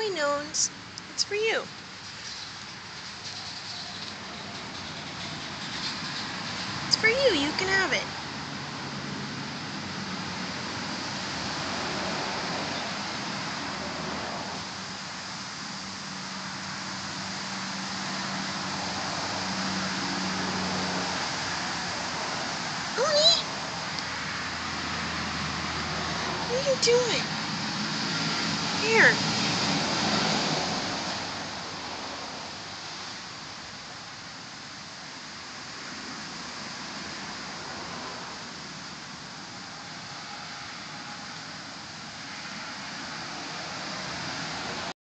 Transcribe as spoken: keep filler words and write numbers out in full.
only knowns. It's for you. It's for you. You can have it. Oni! What are you doing? Here.